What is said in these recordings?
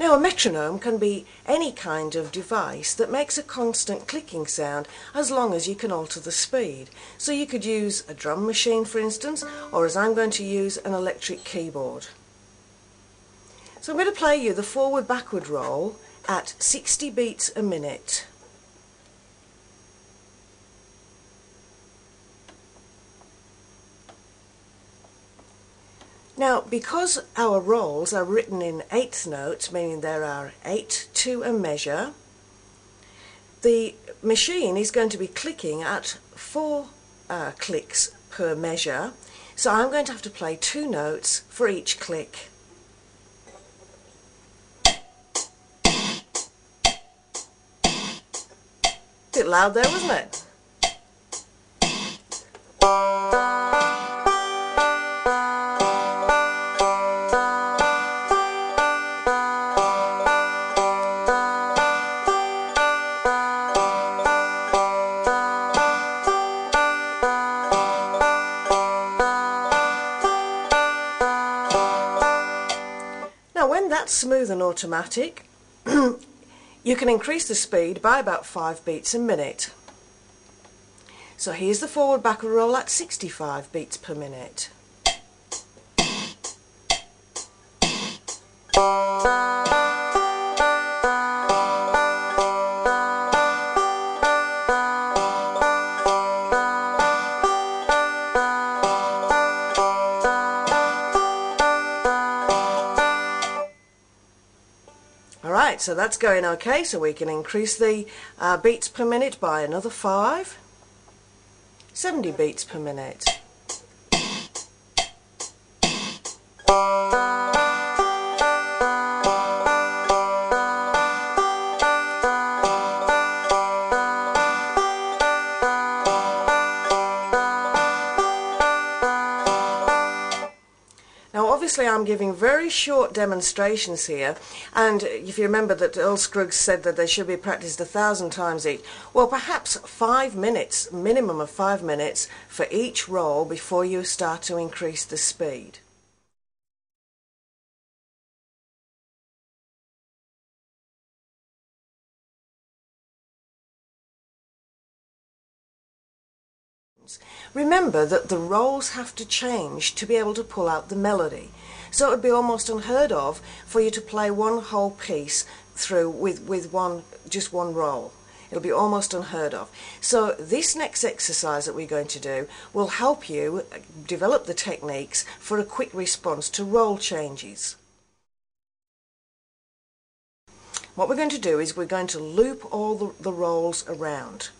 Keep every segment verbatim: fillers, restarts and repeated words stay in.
Now a metronome can be any kind of device that makes a constant clicking sound as long as you can alter the speed. So you could use a drum machine, for instance, or as I'm going to use, an electric keyboard. So I'm going to play you the forward-backward roll at sixty beats a minute. Now, because our rolls are written in eighth notes, meaning there are eight to a measure, the machine is going to be clicking at four uh, clicks per measure, so I'm going to have to play two notes for each click. A bit loud there, wasn't it? That's smooth and automatic. You can increase the speed by about five beats a minute. So here's the forward backward roll at sixty-five beats per minute. Alright, so that's going okay, so we can increase the uh, beats per minute by another five. seventy beats per minute. Obviously I'm giving very short demonstrations here, and if you remember that Earl Scruggs said that they should be practiced a thousand times each, well perhaps five minutes, minimum of five minutes for each roll before you start to increase the speed. Remember that the rolls have to change to be able to pull out the melody, so it would be almost unheard of for you to play one whole piece through with, with one just one roll. It'll be almost unheard of. So this next exercise that we're going to do will help you develop the techniques for a quick response to roll changes. What we're going to do is we're going to loop all the, the rolls around.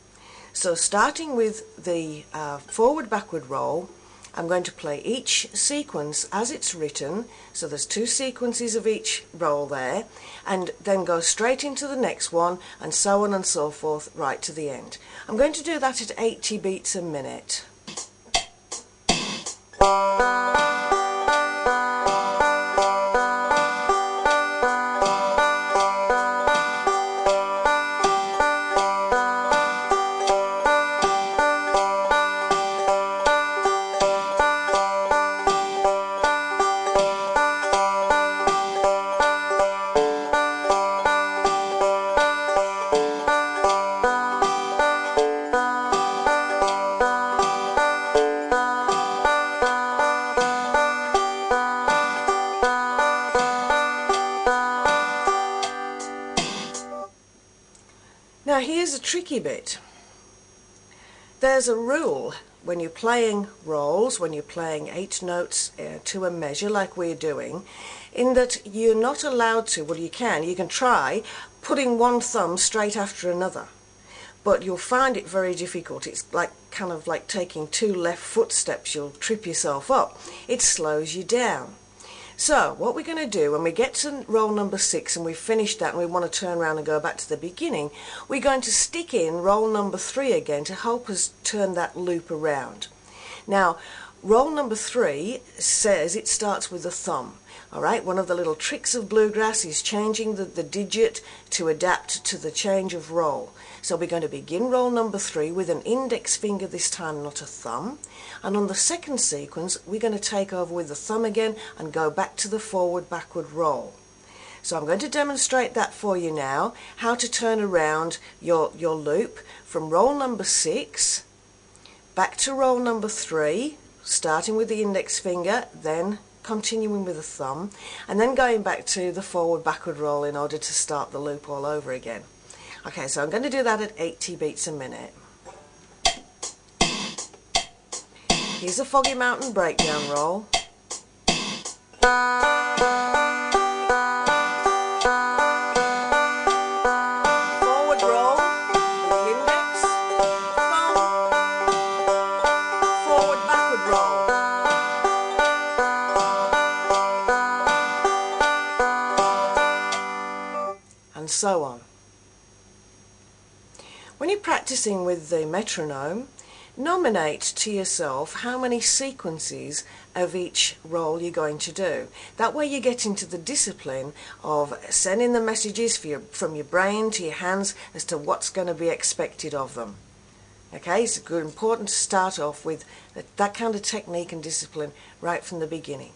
So starting with the uh, forward-backward roll, I'm going to play each sequence as it's written, so there's two sequences of each roll there, and then go straight into the next one, and so on and so forth, right to the end. I'm going to do that at eighty beats a minute. Now here's a tricky bit. There's a rule when you're playing rolls, when you're playing eight notes uh, to a measure like we're doing, in that you're not allowed to, well you can, you can try putting one thumb straight after another, but you'll find it very difficult. It's like kind of like taking two left footsteps, you'll trip yourself up. It slows you down. So what we're going to do when we get to roll number six and we've finished that and we want to turn around and go back to the beginning, we're going to stick in roll number three again to help us turn that loop around. Now roll number three says it starts with a thumb. Alright, one of the little tricks of bluegrass is changing the, the digit to adapt to the change of roll. So we're going to begin roll number three with an index finger this time, not a thumb. And on the second sequence, we're going to take over with the thumb again and go back to the forward-backward roll. So I'm going to demonstrate that for you now, how to turn around your, your loop from roll number six back to roll number three, starting with the index finger, then continuing with the thumb, and then going back to the forward backward roll in order to start the loop all over again. Okay, so I'm going to do that at eighty beats a minute. Here's a Foggy Mountain breakdown roll. Forward roll, index, thumb, forward backward roll. And so on. When you're practicing with the metronome, nominate to yourself how many sequences of each roll you're going to do. That way you get into the discipline of sending the messages for your, from your brain to your hands as to what's going to be expected of them. Okay, it's good, important to start off with that, that kind of technique and discipline right from the beginning.